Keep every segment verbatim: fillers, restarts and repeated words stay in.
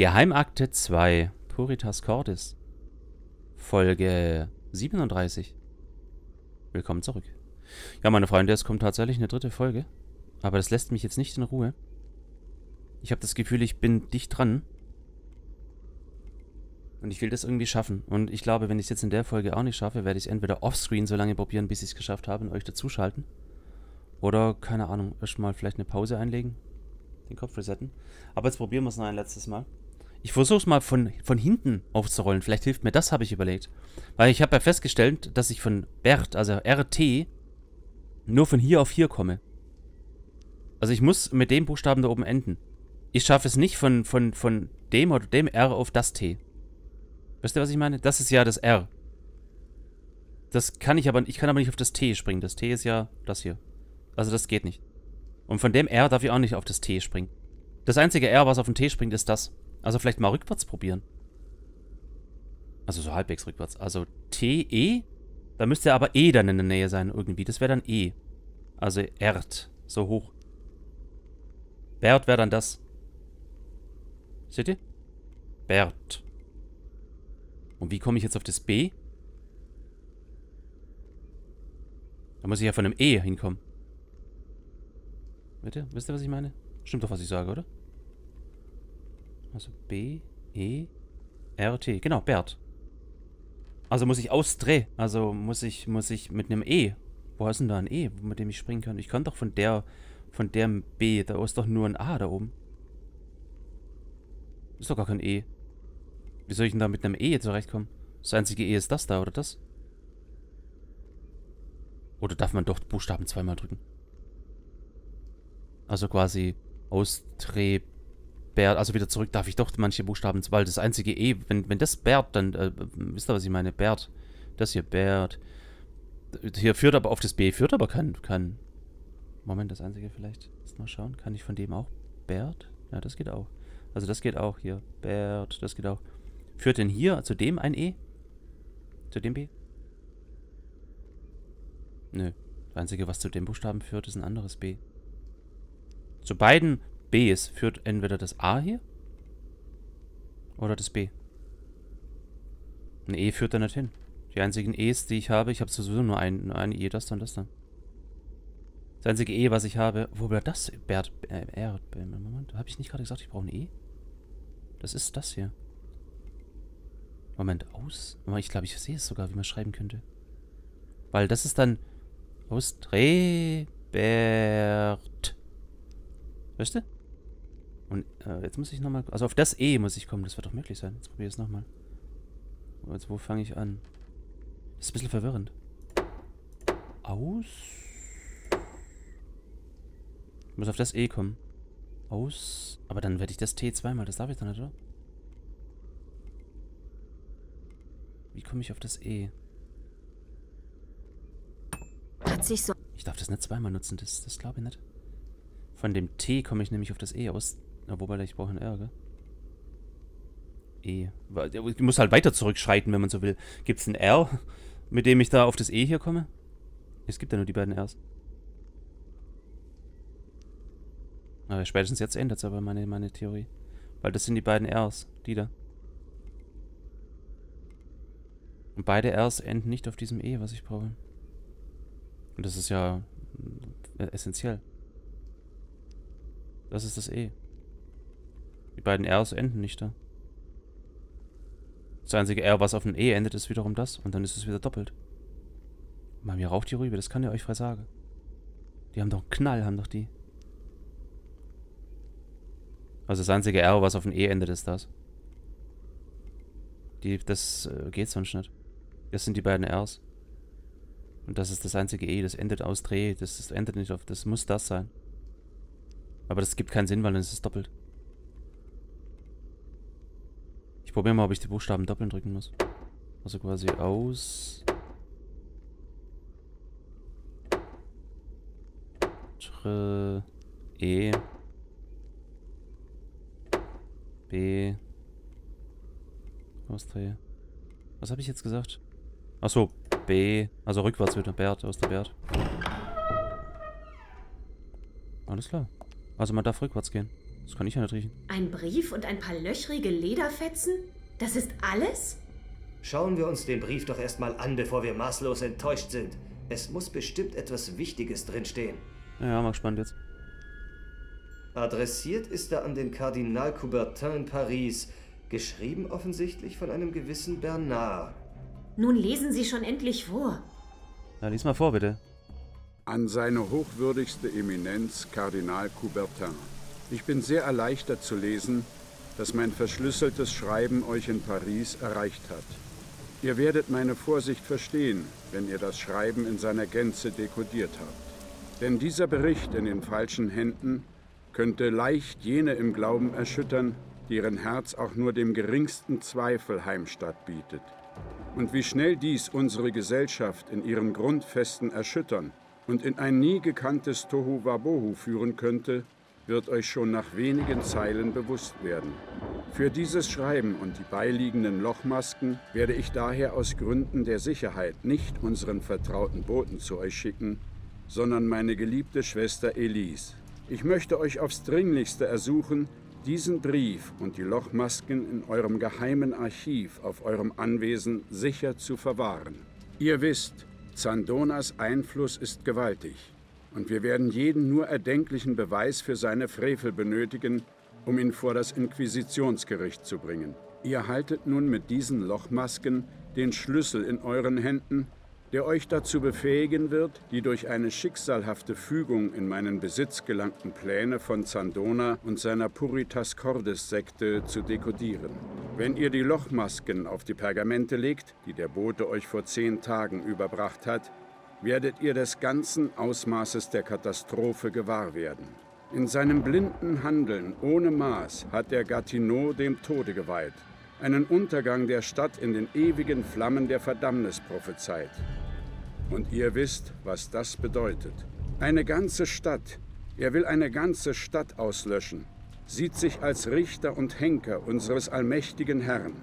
Geheimakte zwei, Puritas Cordis, Folge siebenunddreißig. Willkommen zurück. Ja, meine Freunde, es kommt tatsächlich eine dritte Folge. Aber das lässt mich jetzt nicht in Ruhe. Ich habe das Gefühl, ich bin dicht dran. Und ich will das irgendwie schaffen. Und ich glaube, wenn ich es jetzt in der Folge auch nicht schaffe, werde ich es entweder offscreen so lange probieren, bis ich es geschafft habe und euch dazuschalten. Oder, keine Ahnung, erstmal vielleicht eine Pause einlegen. Den Kopf resetten. Aber jetzt probieren wir es noch ein letztes Mal. Ich versuche es mal von, von hinten aufzurollen. Vielleicht hilft mir das, habe ich überlegt. Weil ich habe ja festgestellt, dass ich von Bert, also R T, nur von hier auf hier komme. Also ich muss mit dem Buchstaben da oben enden. Ich schaffe es nicht von, von, von dem oder dem R auf das T. Wisst ihr, was ich meine? Das ist ja das R. Das kann ich aber... Ich kann aber nicht auf das T springen. Das T ist ja das hier. Also das geht nicht. Und von dem R darf ich auch nicht auf das T springen. Das einzige R, was auf den T springt, ist das. Also vielleicht mal rückwärts probieren. Also so halbwegs rückwärts. Also T, E. Da müsste aber E dann in der Nähe sein irgendwie. Das wäre dann E. Also Ert. So hoch. Bert wäre dann das. Seht ihr? Bert. Und wie komme ich jetzt auf das B? Da muss ich ja von einem E hinkommen. Bitte? Wisst ihr, was ich meine? Stimmt doch, was ich sage, oder? Also B, E, R, T. Genau, Bert. Also muss ich ausdrehen. Also muss ich, muss ich mit einem E. Wo ist denn da ein E, mit dem ich springen kann? Ich kann doch von der, von dem B. Da ist doch nur ein A da oben. Ist doch gar kein E. Wie soll ich denn da mit einem E zurechtkommen? Das einzige E ist das da, oder das? Oder darf man doch Buchstaben zweimal drücken? Also quasi aus Tre... Bert, also wieder zurück darf ich doch manche Buchstaben... Weil das einzige E, wenn, wenn das Bert, dann... Äh, wisst ihr, was ich meine? Bert. Das hier, Bert. Hier führt aber auf das B, führt aber kein... kein Moment, das einzige vielleicht... Mal schauen, kann ich von dem auch... Bert? Ja, das geht auch. Also das geht auch hier. Bert, das geht auch. Führt denn hier zu dem ein E? Zu dem B? Nö. Das Einzige, was zu dem Buchstaben führt, ist ein anderes B. Zu beiden Bs führt entweder das A hier oder das B. Ein E führt da nicht hin. Die einzigen E's, die ich habe, ich habe sowieso nur ein, nur ein E, das dann, das dann. Das einzige E, was ich habe... Wo war das? Bert... Äh, R... Moment, habe ich nicht gerade gesagt, ich brauche ein E? Das ist das hier. Moment, aus? Ich glaube, ich sehe es sogar, wie man schreiben könnte. Weil das ist dann... Austrebert. Weißt du? Und äh, jetzt muss ich nochmal... Also auf das E muss ich kommen, das wird doch möglich sein. Jetzt probiere ich es nochmal. Jetzt, wo fange ich an? Das ist ein bisschen verwirrend. Aus... Ich muss auf das E kommen. Aus... Aber dann werde ich das T zweimal, das darf ich dann nicht, oder? Wie komme ich auf das E? Hat sich so. Ich darf das nicht zweimal nutzen, das, das glaube ich nicht. Von dem T komme ich nämlich auf das E aus. Na, wobei, ich brauche ein R, gell? E. Ich muss halt weiter zurückschreiten, wenn man so will. Gibt es ein R, mit dem ich da auf das E hier komme? Es gibt ja nur die beiden Rs. Aber spätestens jetzt ändert es aber meine, meine Theorie. Weil das sind die beiden Rs, die da. Und beide Rs enden nicht auf diesem E, was ich brauche. Und das ist ja essentiell. Das ist das E. Die beiden Rs enden nicht da. Das einzige R, was auf dem E endet, ist wiederum das. Und dann ist es wieder doppelt. Mann, mir raucht die Rübe, das kann ich euch frei sagen. Die haben doch einen Knall, haben doch die. Also das einzige R, was auf dem E endet, ist das. Die, das äh, geht sonst nicht. Das sind die beiden Rs. Und das ist das einzige E, das endet aus Dreh, das, das endet nicht auf, das muss das sein. Aber das gibt keinen Sinn, weil dann ist es doppelt. Ich probiere mal, ob ich die Buchstaben doppelt drücken muss. Also quasi aus... Tre... E... B... Ausdrehe. Was habe ich jetzt gesagt? Achso, B. Also rückwärts wieder. Bert, aus der Bert. Alles klar. Also man darf rückwärts gehen. Das kann ich ja nicht riechen. Ein Brief und ein paar löchrige Lederfetzen? Das ist alles? Schauen wir uns den Brief doch erstmal an, bevor wir maßlos enttäuscht sind. Es muss bestimmt etwas Wichtiges drinstehen. Ja, mach spannend jetzt. Adressiert ist er an den Kardinal Coubertin in Paris. Geschrieben offensichtlich von einem gewissen Bernard. Nun lesen Sie schon endlich vor. Na, lies mal vor, bitte. An seine hochwürdigste Eminenz, Kardinal Coubertin. Ich bin sehr erleichtert zu lesen, dass mein verschlüsseltes Schreiben euch in Paris erreicht hat. Ihr werdet meine Vorsicht verstehen, wenn ihr das Schreiben in seiner Gänze dekodiert habt. Denn dieser Bericht in den falschen Händen könnte leicht jene im Glauben erschüttern, deren Herz auch nur dem geringsten Zweifel Heimstatt bietet. Und wie schnell dies unsere Gesellschaft in ihren Grundfesten erschüttern und in ein nie gekanntes Tohuwabohu führen könnte, wird euch schon nach wenigen Zeilen bewusst werden. Für dieses Schreiben und die beiliegenden Lochmasken werde ich daher aus Gründen der Sicherheit nicht unseren vertrauten Boten zu euch schicken, sondern meine geliebte Schwester Elise. Ich möchte euch aufs Dringlichste ersuchen, diesen Brief und die Lochmasken in eurem geheimen Archiv auf eurem Anwesen sicher zu verwahren. Ihr wisst, Zandonas Einfluss ist gewaltig. Und wir werden jeden nur erdenklichen Beweis für seine Frevel benötigen, um ihn vor das Inquisitionsgericht zu bringen. Ihr haltet nun mit diesen Lochmasken den Schlüssel in euren Händen, der euch dazu befähigen wird, die durch eine schicksalhafte Fügung in meinen Besitz gelangten Pläne von Zandona und seiner Puritas Cordis-Sekte zu dekodieren. Wenn ihr die Lochmasken auf die Pergamente legt, die der Bote euch vor zehn Tagen überbracht hat, werdet ihr des ganzen Ausmaßes der Katastrophe gewahr werden. In seinem blinden Handeln ohne Maß hat der Gatineau dem Tode geweiht, einen Untergang der Stadt in den ewigen Flammen der Verdammnis prophezeit. Und ihr wisst, was das bedeutet. Eine ganze Stadt, er will eine ganze Stadt auslöschen, sieht sich als Richter und Henker unseres allmächtigen Herrn.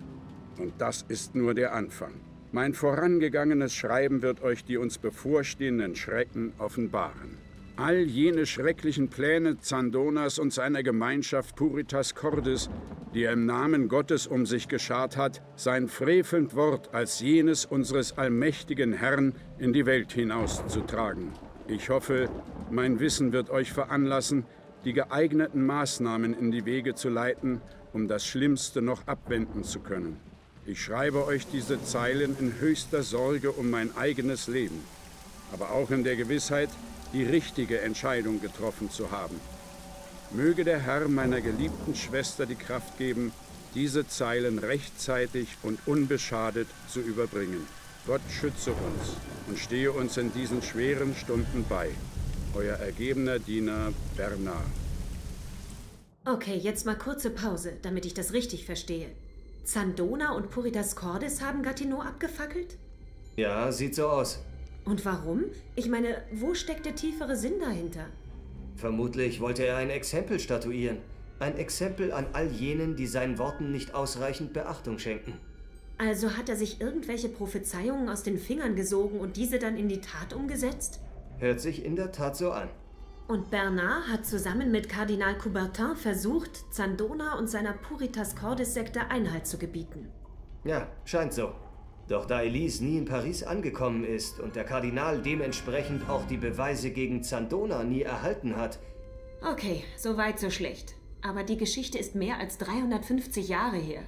Und das ist nur der Anfang. Mein vorangegangenes Schreiben wird euch die uns bevorstehenden Schrecken offenbaren. All jene schrecklichen Pläne Zandonas und seiner Gemeinschaft Puritas Cordis, die er im Namen Gottes um sich geschart hat, sein frevelnd Wort als jenes unseres allmächtigen Herrn in die Welt hinauszutragen. Ich hoffe, mein Wissen wird euch veranlassen, die geeigneten Maßnahmen in die Wege zu leiten, um das Schlimmste noch abwenden zu können. Ich schreibe euch diese Zeilen in höchster Sorge um mein eigenes Leben, aber auch in der Gewissheit, die richtige Entscheidung getroffen zu haben. Möge der Herr meiner geliebten Schwester die Kraft geben, diese Zeilen rechtzeitig und unbeschadet zu überbringen. Gott schütze uns und stehe uns in diesen schweren Stunden bei. Euer ergebener Diener Bernard. Okay, jetzt mal kurze Pause, damit ich das richtig verstehe. Zandona und Puritas Cordis haben Gatineau abgefackelt? Ja, sieht so aus. Und warum? Ich meine, wo steckt der tiefere Sinn dahinter? Vermutlich wollte er ein Exempel statuieren. Ein Exempel an all jenen, die seinen Worten nicht ausreichend Beachtung schenken. Also hat er sich irgendwelche Prophezeiungen aus den Fingern gesogen und diese dann in die Tat umgesetzt? Hört sich in der Tat so an. Und Bernard hat zusammen mit Kardinal Coubertin versucht, Zandona und seiner Puritas Cordis-Sekte Einhalt zu gebieten. Ja, scheint so. Doch da Elise nie in Paris angekommen ist und der Kardinal dementsprechend auch die Beweise gegen Zandona nie erhalten hat... Okay, so weit, so schlecht. Aber die Geschichte ist mehr als dreihundertfünfzig Jahre her.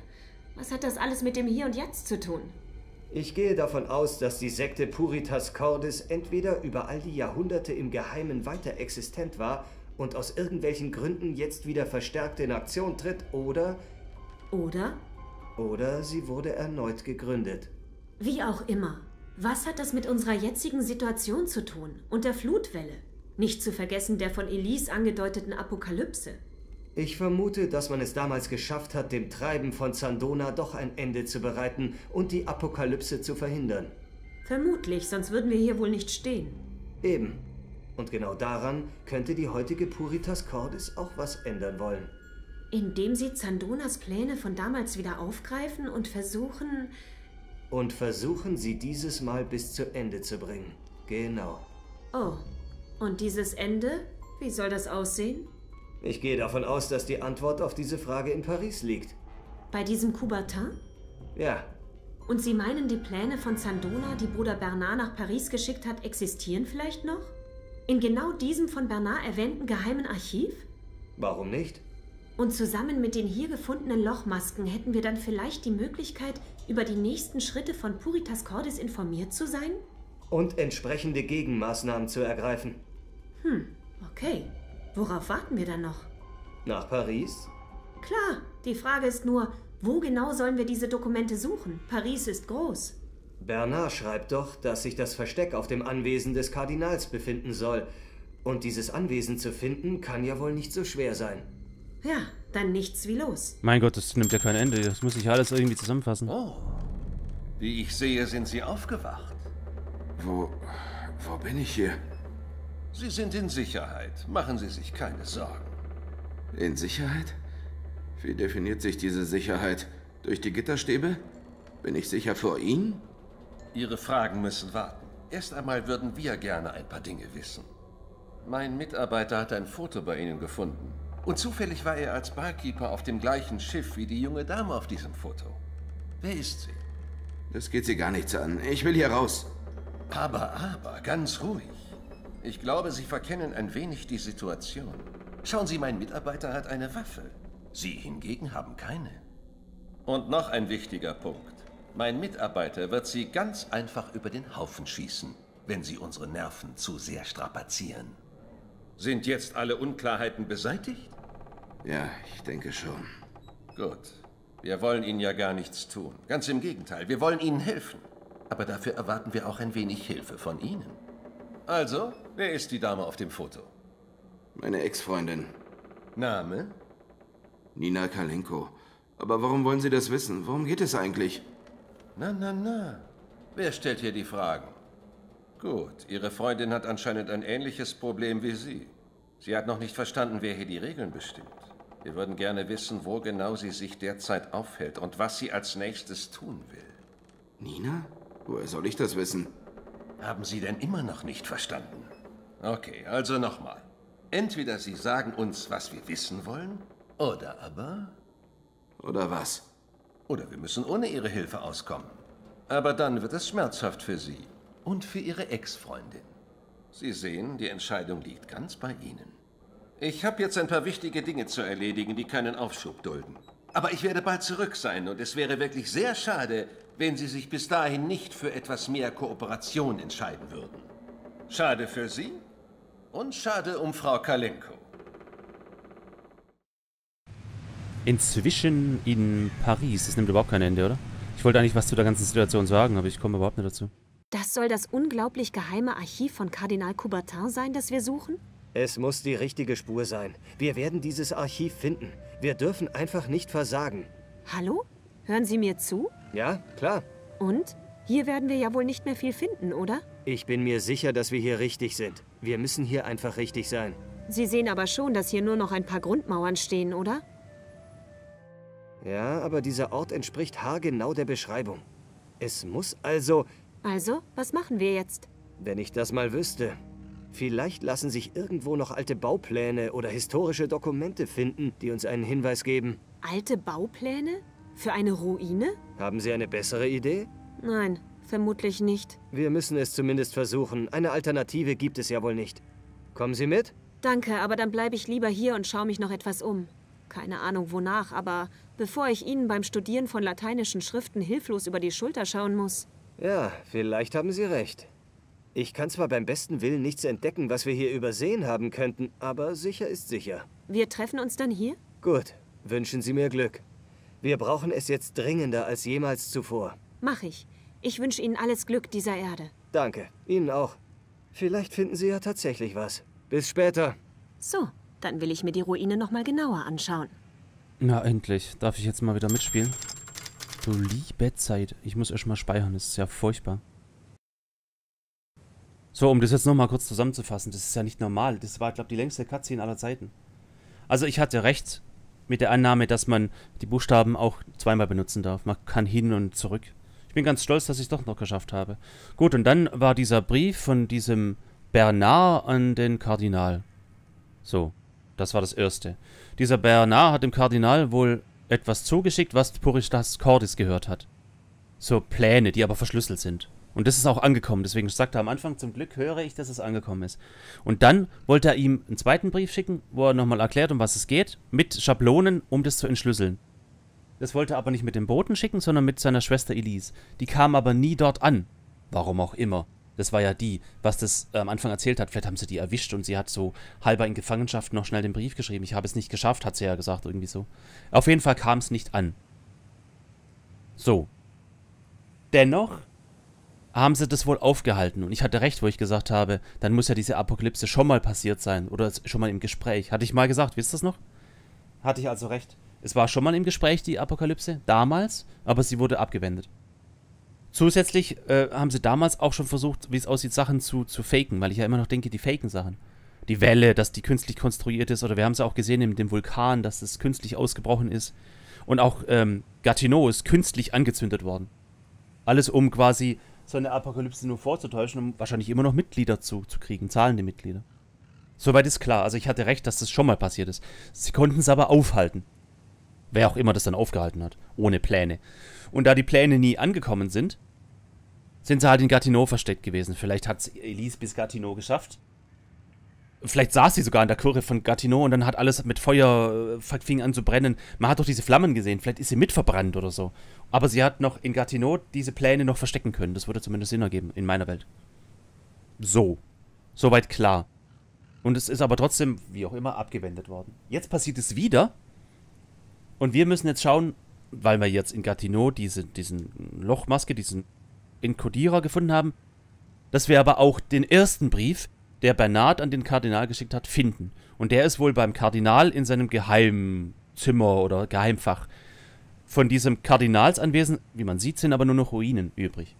Was hat das alles mit dem Hier und Jetzt zu tun? Ich gehe davon aus, dass die Sekte Puritas Cordis entweder über all die Jahrhunderte im Geheimen weiter existent war und aus irgendwelchen Gründen jetzt wieder verstärkt in Aktion tritt, oder... Oder? Oder sie wurde erneut gegründet. Wie auch immer. Was hat das mit unserer jetzigen Situation zu tun? Und der Flutwelle? Nicht zu vergessen der von Elise angedeuteten Apokalypse. Ich vermute, dass man es damals geschafft hat, dem Treiben von Zandona doch ein Ende zu bereiten und die Apokalypse zu verhindern. Vermutlich, sonst würden wir hier wohl nicht stehen. Eben. Und genau daran könnte die heutige Puritas Cordis auch was ändern wollen. Indem sie Zandonas Pläne von damals wieder aufgreifen und versuchen... Und versuchen sie dieses Mal bis zu Ende zu bringen. Genau. Oh. Und dieses Ende? Wie soll das aussehen? Ich gehe davon aus, dass die Antwort auf diese Frage in Paris liegt. Bei diesem Coubertin? Ja. Und Sie meinen, die Pläne von Zandona, die Bruder Bernard nach Paris geschickt hat, existieren vielleicht noch? In genau diesem von Bernard erwähnten geheimen Archiv? Warum nicht? Und zusammen mit den hier gefundenen Lochmasken hätten wir dann vielleicht die Möglichkeit, über die nächsten Schritte von Puritas Cordis informiert zu sein? Und entsprechende Gegenmaßnahmen zu ergreifen. Hm, okay. Worauf warten wir dann noch? Nach Paris? Klar, die Frage ist nur, wo genau sollen wir diese Dokumente suchen? Paris ist groß. Bernard schreibt doch, dass sich das Versteck auf dem Anwesen des Kardinals befinden soll. Und dieses Anwesen zu finden, kann ja wohl nicht so schwer sein. Ja, dann nichts wie los. Mein Gott, das nimmt ja kein Ende. Das muss ich alles irgendwie zusammenfassen. Oh, wie ich sehe, sind Sie aufgewacht. Wo... wo bin ich hier? Sie sind in Sicherheit. Machen Sie sich keine Sorgen. In Sicherheit? Wie definiert sich diese Sicherheit? Durch die Gitterstäbe? Bin ich sicher vor Ihnen? Ihre Fragen müssen warten. Erst einmal würden wir gerne ein paar Dinge wissen. Mein Mitarbeiter hat ein Foto bei Ihnen gefunden. Und zufällig war er als Barkeeper auf dem gleichen Schiff wie die junge Dame auf diesem Foto. Wer ist sie? Das geht Sie gar nichts an. Ich will hier raus. Aber, aber, ganz ruhig. Ich glaube, Sie verkennen ein wenig die Situation. Schauen Sie, mein Mitarbeiter hat eine Waffe. Sie hingegen haben keine. Und noch ein wichtiger Punkt. Mein Mitarbeiter wird Sie ganz einfach über den Haufen schießen, wenn Sie unsere Nerven zu sehr strapazieren. Sind jetzt alle Unklarheiten beseitigt? Ja, ich denke schon. Gut. Wir wollen Ihnen ja gar nichts tun. Ganz im Gegenteil, wir wollen Ihnen helfen. Aber dafür erwarten wir auch ein wenig Hilfe von Ihnen. Also, wer ist die Dame auf dem Foto? Meine Ex-Freundin. Name? Nina Kalenko. Aber warum wollen Sie das wissen? Worum geht es eigentlich? Na, na, na. Wer stellt hier die Fragen? Gut, Ihre Freundin hat anscheinend ein ähnliches Problem wie Sie. Sie hat noch nicht verstanden, wer hier die Regeln bestimmt. Wir würden gerne wissen, wo genau sie sich derzeit aufhält und was sie als nächstes tun will. Nina? Woher soll ich das wissen? Haben Sie denn immer noch nicht verstanden? Okay, also nochmal. Entweder Sie sagen uns, was wir wissen wollen, oder aber... Oder was? Oder wir müssen ohne Ihre Hilfe auskommen. Aber dann wird es schmerzhaft für Sie und für Ihre Ex-Freundin. Sie sehen, die Entscheidung liegt ganz bei Ihnen. Ich habe jetzt ein paar wichtige Dinge zu erledigen, die keinen Aufschub dulden. Aber ich werde bald zurück sein und es wäre wirklich sehr schade, wenn Sie sich bis dahin nicht für etwas mehr Kooperation entscheiden würden. Schade für Sie und schade um Frau Kalenko. Inzwischen in Paris. Das nimmt überhaupt kein Ende, oder? Ich wollte eigentlich was zu der ganzen Situation sagen, aber ich komme überhaupt nicht dazu. Das soll das unglaublich geheime Archiv von Kardinal Coubertin sein, das wir suchen? Es muss die richtige Spur sein. Wir werden dieses Archiv finden. Wir dürfen einfach nicht versagen. Hallo? Hören Sie mir zu? Ja, klar. Und? Hier werden wir ja wohl nicht mehr viel finden, oder? Ich bin mir sicher, dass wir hier richtig sind. Wir müssen hier einfach richtig sein. Sie sehen aber schon, dass hier nur noch ein paar Grundmauern stehen, oder? Ja, aber dieser Ort entspricht haargenau der Beschreibung. Es muss also... Also, was machen wir jetzt? Wenn ich das mal wüsste. Vielleicht lassen sich irgendwo noch alte Baupläne oder historische Dokumente finden, die uns einen Hinweis geben. Alte Baupläne? Für eine Ruine? Haben Sie eine bessere Idee? Nein, vermutlich nicht. Wir müssen es zumindest versuchen. Eine Alternative gibt es ja wohl nicht. Kommen Sie mit? Danke, aber dann bleibe ich lieber hier und schaue mich noch etwas um. Keine Ahnung wonach, aber bevor ich Ihnen beim Studieren von lateinischen Schriften hilflos über die Schulter schauen muss. Ja, vielleicht haben Sie recht. Ich kann zwar beim besten Willen nichts entdecken, was wir hier übersehen haben könnten, aber sicher ist sicher. Wir treffen uns dann hier? Gut, wünschen Sie mir Glück. Wir brauchen es jetzt dringender als jemals zuvor. Mach ich. Ich wünsche Ihnen alles Glück dieser Erde. Danke. Ihnen auch. Vielleicht finden Sie ja tatsächlich was. Bis später. So, dann will ich mir die Ruine nochmal genauer anschauen. Na endlich. Darf ich jetzt mal wieder mitspielen? Du liebe Zeit. Ich muss erst mal speichern. Das ist ja furchtbar. So, um das jetzt nochmal kurz zusammenzufassen. Das ist ja nicht normal. Das war, glaube ich, die längste Cutscene aller Zeiten. Also ich hatte recht. Mit der Annahme, dass man die Buchstaben auch zweimal benutzen darf. Man kann hin und zurück. Ich bin ganz stolz, dass ich es doch noch geschafft habe. Gut, und dann war dieser Brief von diesem Bernard an den Kardinal. So, Das war das Erste. Dieser Bernard hat dem Kardinal wohl etwas zugeschickt, was Puritas Cordis gehört hat. So Pläne, die aber verschlüsselt sind. Und das ist auch angekommen. Deswegen sagte er am Anfang, zum Glück höre ich, dass es angekommen ist. Und dann wollte er ihm einen zweiten Brief schicken, wo er nochmal erklärt, um was es geht, mit Schablonen, um das zu entschlüsseln. Das wollte er aber nicht mit dem Boten schicken, sondern mit seiner Schwester Elise. Die kam aber nie dort an. Warum auch immer. Das war ja die, was das am Anfang erzählt hat. Vielleicht haben sie die erwischt und sie hat so halber in Gefangenschaft noch schnell den Brief geschrieben. Ich habe es nicht geschafft, hat sie ja gesagt, irgendwie so. Auf jeden Fall kam es nicht an. So. Dennoch haben sie das wohl aufgehalten. Und ich hatte recht, wo ich gesagt habe, dann muss ja diese Apokalypse schon mal passiert sein. Oder schon mal im Gespräch. Hatte ich mal gesagt, wisst ihr das noch? Hatte ich also recht. Es war schon mal im Gespräch, die Apokalypse, damals, aber sie wurde abgewendet. Zusätzlich äh, haben sie damals auch schon versucht, wie es aussieht, Sachen zu, zu faken, weil ich ja immer noch denke, die faken Sachen. Die Welle, dass die künstlich konstruiert ist, oder wir haben es auch gesehen in dem Vulkan, dass es künstlich ausgebrochen ist. Und auch ähm, Gatineau ist künstlich angezündet worden. Alles, um quasi so eine Apokalypse nur vorzutäuschen, um wahrscheinlich immer noch Mitglieder zu, zu kriegen, zahlende Mitglieder. Soweit ist klar, also ich hatte recht, dass das schon mal passiert ist. Sie konnten es aber aufhalten. Wer auch immer das dann aufgehalten hat, ohne Pläne. Und da die Pläne nie angekommen sind, sind sie halt in Gatineau versteckt gewesen. Vielleicht hat es Elise bis Gatineau geschafft. Vielleicht saß sie sogar in der Kurve von Gatineau und dann hat alles mit Feuer, fing an zu brennen. Man hat doch diese Flammen gesehen, vielleicht ist sie mitverbrannt oder so. Aber sie hat noch in Gatineau diese Pläne noch verstecken können. Das würde zumindest Sinn ergeben, in meiner Welt. So. Soweit klar. Und es ist aber trotzdem, wie auch immer, abgewendet worden. Jetzt passiert es wieder. Und wir müssen jetzt schauen, weil wir jetzt in Gatineau diese, diesen Lochmaske, diesen Enkodierer gefunden haben, dass wir aber auch den ersten Brief, der Bernard an den Kardinal geschickt hat, finden. Und der ist wohl beim Kardinal in seinem Geheimzimmer oder Geheimfach. Von diesem Kardinalsanwesen, wie man sieht, sind aber nur noch Ruinen übrig.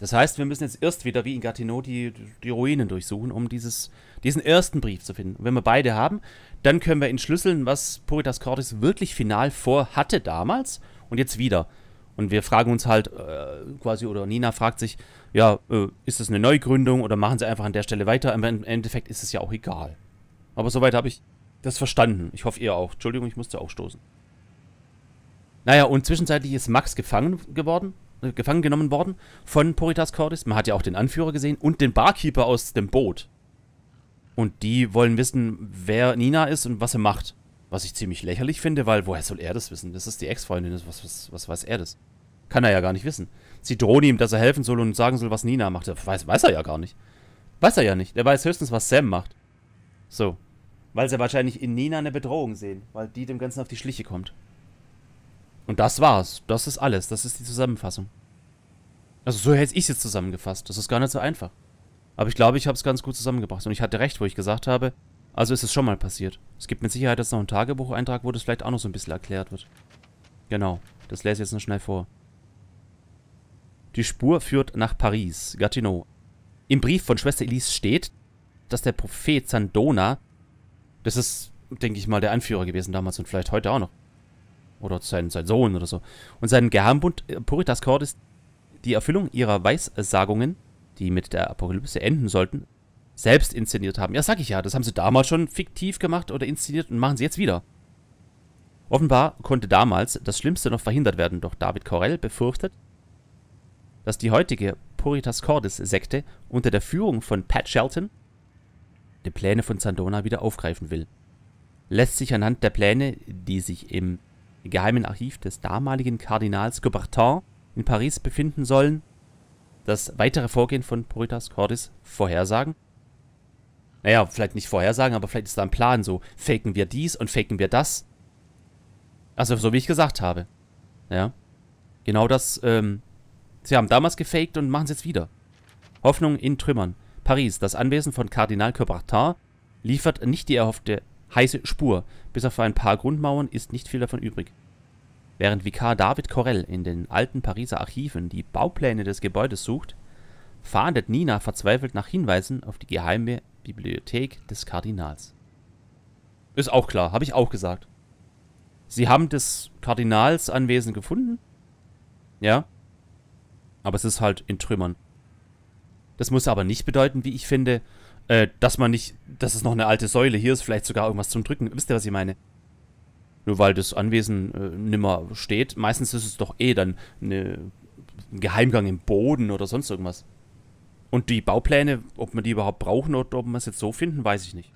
Das heißt, wir müssen jetzt erst wieder, wie in Gatineau, die, die Ruinen durchsuchen, um dieses, diesen ersten Brief zu finden. Und wenn wir beide haben, dann können wir entschlüsseln, was Puritas Cordis wirklich final vorhatte damals und jetzt wieder. Und wir fragen uns halt äh, quasi, oder Nina fragt sich, ja, äh, ist das eine Neugründung oder machen sie einfach an der Stelle weiter? Aber im Endeffekt ist es ja auch egal. Aber soweit habe ich das verstanden. Ich hoffe, ihr auch. Entschuldigung, ich musste auch stoßen. Naja, und zwischenzeitlich ist Max gefangen geworden. gefangen genommen worden von Puritas Cordis. Man hat ja auch den Anführer gesehen und den Barkeeper aus dem Boot. Und die wollen wissen, wer Nina ist und was sie macht. Was ich ziemlich lächerlich finde, weil woher soll er das wissen? Das ist die Ex-Freundin, was, was, was weiß er das? Kann er ja gar nicht wissen. Sie drohen ihm, dass er helfen soll und sagen soll, was Nina macht. Weiß, weiß er ja gar nicht. Weiß er ja nicht. Er weiß höchstens, was Sam macht. So. Weil sie wahrscheinlich in Nina eine Bedrohung sehen, weil die dem Ganzen auf die Schliche kommt. Und das war's. Das ist alles. Das ist die Zusammenfassung. Also so hätte ich es jetzt zusammengefasst. Das ist gar nicht so einfach. Aber ich glaube, ich habe es ganz gut zusammengebracht. Und ich hatte recht, wo ich gesagt habe, also ist es schon mal passiert. Es gibt mit Sicherheit jetzt noch einen Tagebucheintrag, wo das vielleicht auch noch so ein bisschen erklärt wird. Genau. Das lese ich jetzt noch schnell vor. Die Spur führt nach Paris, Gatineau. Im Brief von Schwester Elise steht, dass der Prophet Zandona, das ist, denke ich mal, der Anführer gewesen damals und vielleicht heute auch noch, oder sein, sein Sohn oder so. Und seinen Geheimbund äh, Puritas Cordis die Erfüllung ihrer Weissagungen, die mit der Apokalypse enden sollten, selbst inszeniert haben. Ja, sag ich ja, das haben sie damals schon fiktiv gemacht oder inszeniert und machen sie jetzt wieder. Offenbar konnte damals das Schlimmste noch verhindert werden, doch David Corell befürchtet, dass die heutige Puritas Cordis-Sekte unter der Führung von Pat Shelton die Pläne von Zandona wieder aufgreifen will. Lässt sich anhand der Pläne, die sich im geheimen Archiv des damaligen Kardinals Coubertin in Paris befinden sollen, das weitere Vorgehen von Puritas Cordis vorhersagen? Naja, vielleicht nicht vorhersagen, aber vielleicht ist da ein Plan so, faken wir dies und faken wir das. Also so wie ich gesagt habe. Ja, genau das, ähm, sie haben damals gefaked und machen es jetzt wieder. Hoffnung in Trümmern. Paris, das Anwesen von Kardinal Coubertin liefert nicht die erhoffte heiße Spur. Bis auf ein paar Grundmauern ist nicht viel davon übrig. Während Vikar David Corell in den alten Pariser Archiven die Baupläne des Gebäudes sucht, fahndet Nina verzweifelt nach Hinweisen auf die geheime Bibliothek des Kardinals. Ist auch klar, habe ich auch gesagt. Sie haben das Kardinalsanwesen gefunden? Ja. Aber es ist halt in Trümmern. Das muss aber nicht bedeuten, wie ich finde, äh, dass man nicht, dass es noch eine alte Säule hier ist, vielleicht sogar irgendwas zum Drücken. Wisst ihr, was ich meine? Nur weil das Anwesen äh, nimmer steht. Meistens ist es doch eh dann eine, ein Geheimgang im Boden oder sonst irgendwas. Und die Baupläne, ob wir die überhaupt brauchen oder ob wir es jetzt so finden, weiß ich nicht.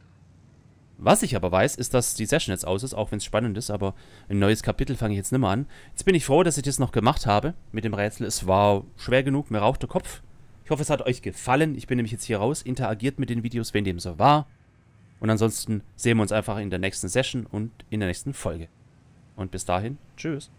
Was ich aber weiß, ist, dass die Session jetzt aus ist, auch wenn es spannend ist, aber ein neues Kapitel fange ich jetzt nicht mehr an. Jetzt bin ich froh, dass ich das noch gemacht habe mit dem Rätsel. Es war schwer genug, mir raucht der Kopf. Ich hoffe, es hat euch gefallen. Ich bin nämlich jetzt hier raus, interagiert mit den Videos, wenn dem so war. Und ansonsten sehen wir uns einfach in der nächsten Session und in der nächsten Folge. Und bis dahin, tschüss.